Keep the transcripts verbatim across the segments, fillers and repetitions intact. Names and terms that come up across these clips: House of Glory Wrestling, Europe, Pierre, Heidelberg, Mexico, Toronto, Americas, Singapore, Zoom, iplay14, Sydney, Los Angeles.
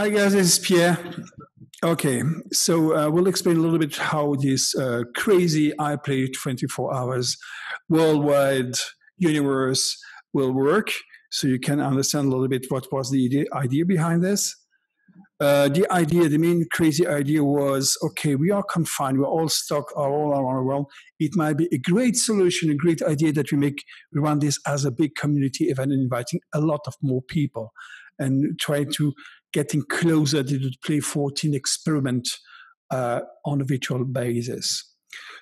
Hi guys, this is Pierre. Okay, so uh, we'll explain a little bit how this uh, crazy I play twenty-four hours worldwide universe will work, so you can understand a little bit what was the idea behind this. Uh, the idea, the main crazy idea was, okay, we are confined, we're all stuck all around the world. It might be a great solution, a great idea that we make, we run this as a big community event and inviting a lot of more people and try to getting closer to the Play fourteen experiment uh, on a virtual basis.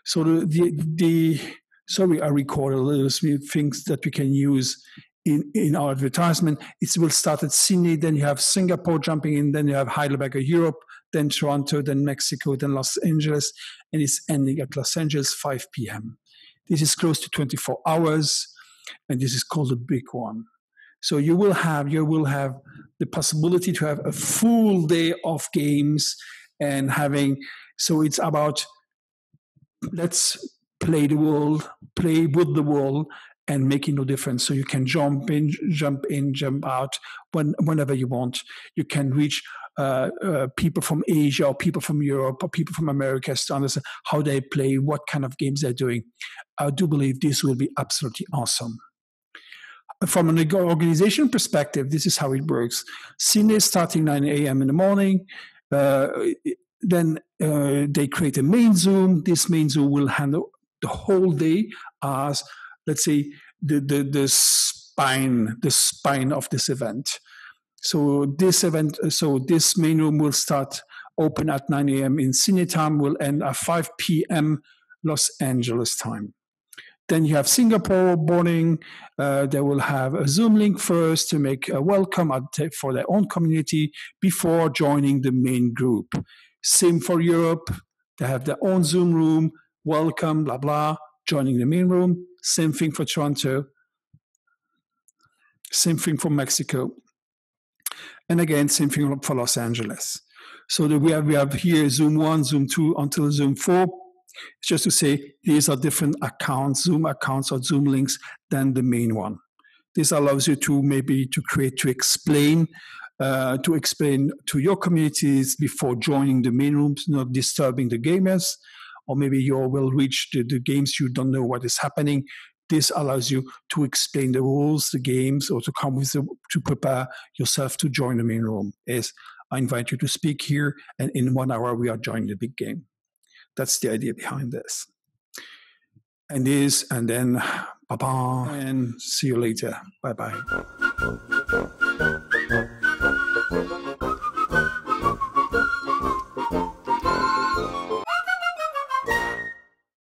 So the, the, the sorry, I recorded a little few things that we can use in, in our advertisement. It will start at Sydney, then you have Singapore jumping in, then you have Heidelberg or Europe, then Toronto, then Mexico, then Los Angeles, and it's ending at Los Angeles, five p m This is close to twenty-four hours, and this is called a big one. So you will have you will have the possibility to have a full day of games and having, so it's about let's play the world, play with the world and making no difference. So you can jump in, jump in, jump out when, whenever you want. You can reach uh, uh, people from Asia or people from Europe or people from America to understand how they play, what kind of games they're doing. I do believe this will be absolutely awesome. From an organization perspective, this is how it works. Sydney is starting nine a m in the morning. Uh, then uh, they create a main Zoom. This main Zoom will handle the whole day as, let's say, the, the, the spine, the spine of this event. So this event, so this main room will start open at nine a m in Sydney time, will end at five p m Los Angeles time. Then you have Singapore morning. Uh, they will have a Zoom link first to make a welcome at, for their own community before joining the main group. Same for Europe. They have their own Zoom room, welcome, blah, blah, joining the main room. Same thing for Toronto. Same thing for Mexico. And again, same thing for Los Angeles. So that we have, we have here Zoom one, Zoom two, until Zoom four. It's just to say these are different accounts, Zoom accounts or Zoom links than the main one. This allows you to maybe to create, to explain, uh, to explain to your communities before joining the main rooms, not disturbing the gamers, or maybe you will reach the, the games you don't know what is happening. This allows you to explain the rules, the games, or to come with the, to prepare yourself to join the main room. Yes, I invite you to speak here, and in one hour we are joining the big game. That's the idea behind this. And this, and then, ba-ba, and see you later. Bye-bye.